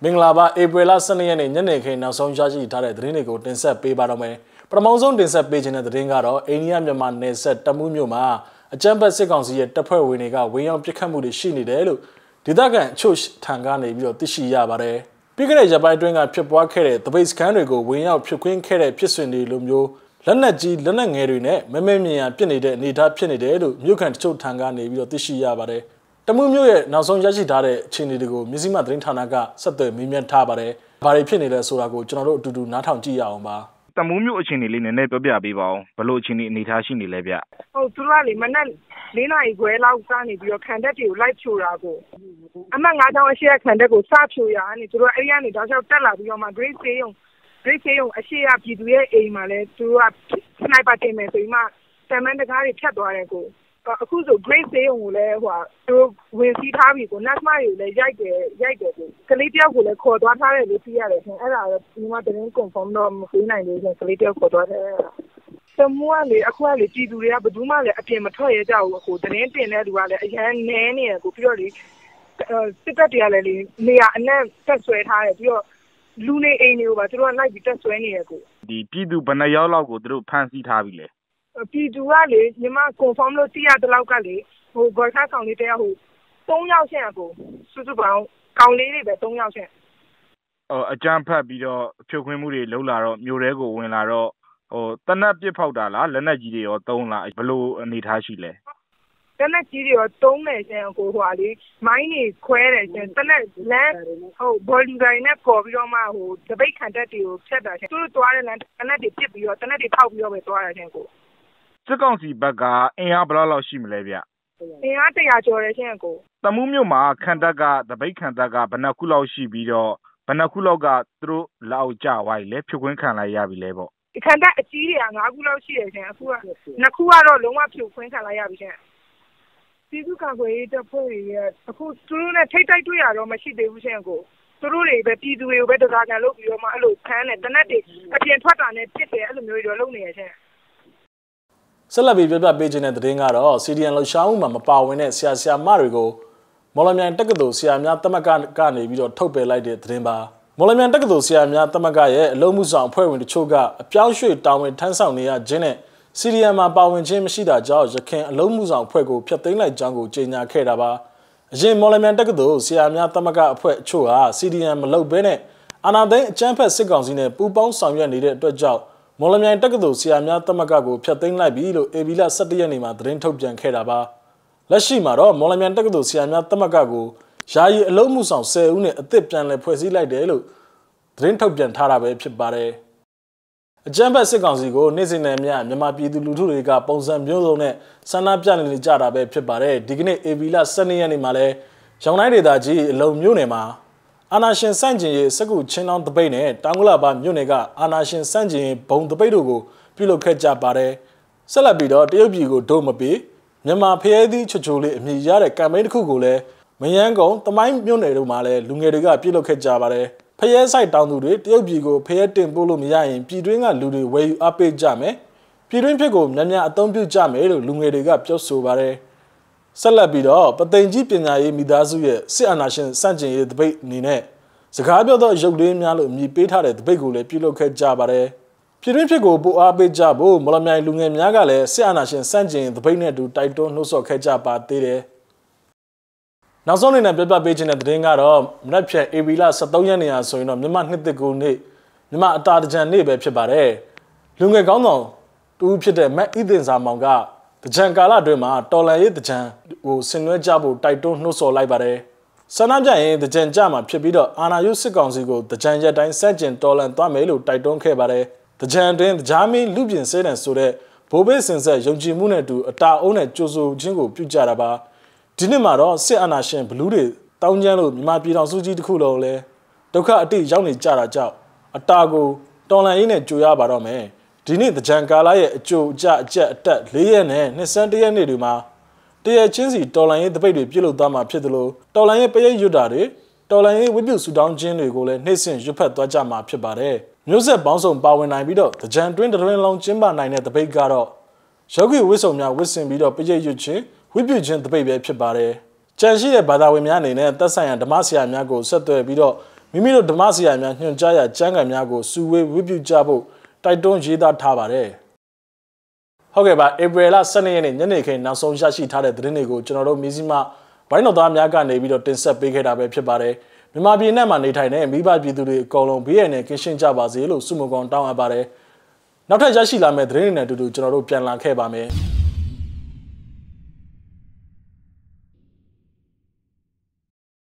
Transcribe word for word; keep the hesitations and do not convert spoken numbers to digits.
Minglaba, April Sunday and Yannick, now some judge Italian Drinico, Tinsa Pibarome, Pramazon Tinsa Page and the Ringaro, Eniam Yaman, Neset Tamumuma, a chamber seconds yet Tupper Winiga, William Picamudi Shini Delu, Didagan, Chush, Tangani, Tishi Yabare. Pigraja by doing a pip walk carried, the base canary go, William Piquin carried, Pisswindy Lumio, Lanaji, Lenang Erine, Mememia, Pinny, Nita Pinny Delu, you can show Tangani, Tishi Yabare. Tamumio, now some judge Dare, Chinidigo, Mizima Drintanaga, Saturday, Mimian Tabare, Paripinida Surago, General to do Natan Giaoma. Tamumio Chinilin and Nebabia Bival, Balocini, Nitashini Levia. Oh, Tulani, Manan, Lina Iguela, if your candidate like Churago. Among other Asia Candago, Sachuya, and to Ariani, does not tell us your Madrid Sayon, Great Sayon, Asia Pidue, Amale, to a sniper came and Samantha Cadorago. Who's a great day on Lewa? So when see Tavigo, not my Yaga, Yaga, Calitia will call what I have and you want to confirm no United and Calitia for daughter. Someone a quality do we have a Duma, a Pematoya, who the name and Edward, a young nanny, a purely secretary, Mia, and then that's where I have your Lune Anio, but you don't like it just twenty years ago. The Pidu Banayala go through Pansy Tavile. Piduale, Yama confirm the tea at the locally, who got her county there who don't yell sample, Suzuba, county, but don't yell sample. A jumper be your Chokumuri, Lola, Murego, Winaro, or Tanapia Powder, Lenaji or Tona, below Nitashile. Tanaji or Tona, and Gohali, Mini, Queres, and Tanas, Land, oh, Bolin Gainapo, Yoma, who the bacon that you said that two to Ireland, another tip, your Tanapi Powder with Ireland. Secondly, Baga, and Abla Shimlevia. The Mumuma, Kandaga, the Bakandaga, Banacula Shibido, Banaculaga through Lao Jawa, Lepuinkan, I have label. Kanda, Chile, and Agula Shia, Nakuaro, Lomapu, Quinta, I have again. Pizuka, the Poria, who through a Tata Tuya, or Machi de Ushango. Truly, the Pizu, better than I look your Malo, Tan, and Tanati, at the Antwatan, and Tipe, and Muriel. Celebrity Beijing at the Ringaro, City and Loshauma, Mapawin, Sia Sia Marigo, Molamian Takado, Siam Yatamagan, Gani, Vido Tope like the Trimba. Molamian Takado, Siam Yatamagaye, Lomusan, Puerwin, Choga, a Piao Shui, Down in Tanzania, Janet, City and Mapawin, James Shida, George, a King, Lomusan, Puergo, Piatin like Jungle, Jena Kedaba, Jim Molamian Takado, Siam Yatamaga, Puer Chua, City and Low Bennett, and I then jump at Sigons in a Pupon, some young needed to job. Molamian Takado, Siamia Tamagago, Piatin Labilo, Evila Satianima, Drintopian Kedaba. Lashimaro, Molamian Takado, Siamia Tamagago, Shai Lomusan, Se Une, a tip and a poesilla delu, Drintopian Tarabe, Pibare. A jamba seconzigo, Nizinemia, Yamapi Luturiga, Ponzam Yolone, Sanapian Jarabe, Pibare, Digne, Evila Sanianimale, Shonai Daji, Lomunema. Anashin Sanjin, Sagu Chin on the Bane, Tangula Ban Uniga, Anashin Sanjin, Bon the Bedugo, Pilo Keja Bare, Salabido, Debigo Domabi, Nema Piedi, Chuchuli, Mijare, Kamed Kugule, Mayango, the Mime Mune Male, Lungeriga, Pilo Keja Bare, Payasai Downloaded, Debigo, Payatin Bolo Miain, Pidringa Ludi, way up a jame, Pidrin Pigo, Nanya, Dombu Jame, Lungeriga, Piosu Bare. Salabido, but then Jipinae Midazuye, Sianashin, Sanjin, the bait Nine. Sagabio, Jogdimian, me bait had at Begule, Pilo Jabare. Pirinpigo, Boabe Jabo, Molamian Lungem Yagale, Sianashin, Sanjin, the bainet do Taito, no so Kajaba Tire. Nazon in a Beba Beijing at Ringaro, Napia, Evila, Satoyania, so in a Niman hit the Gune, Nima Tarjan Nebe Pibare. Lungagono, two Pide, Mac Edens Amanga. The Jankala Duma, Tola the Jan, who Sinue Jabu, Taito, no so library. Sanaja, the Jan Jama, Pibido, Anna Yusigonzigo, the Jan Yadine Sanjin, Tola and Tamelu, Taiton Cabare, the Jan Dane, Jami, Lubin Sedans to the Bobe Sensa, Yogi Munedu, a Ta One, Josu, Jingo, Pujaraba, Dinimaro, Se Anashin, Blue, Taunjano, Mapidon Suji Kulole, Doka Ati, Johnny Jaraja, a Tago, Tola in a Juyabarome. Dini the Jankala, Joe, Jack, Jet, Tat, Leon, and Sandia Niduma. Dear Chinsi, Tolan, the baby, Pillow Dama Pedalo, Tolan, pay you daddy, Tolan, we do Sudan Jingle, and Nissan, Jupet, Dajama, Pibare. Music bounce on Bowen Nine Bido, the Jan drink the rain long chimba nine at the big garro. Shogi whistle me a whistling Bido, Pay Yuchi, we do Jent the baby, Pibare. Janshi, Badawimian, and Tassan, Damasia, Miago, said to a Bido, Mimiro Damasia and Yonjaya Janga Miago, Suwe, Wibu Jabo, Taidon Jida Tabare. Hogeba, Ebrela Sunny and Yannick, Nason Jashi Tade Drinego, General Mizima, Bino Damiaga, and Ebido Tensa Bighead Abepare. We might be in a man, it I name, we might be to the Colombian and Kishin Jabazilo, Sumo gone down about it. Not a Jashi Lame Drin to do General Pian Lankebame.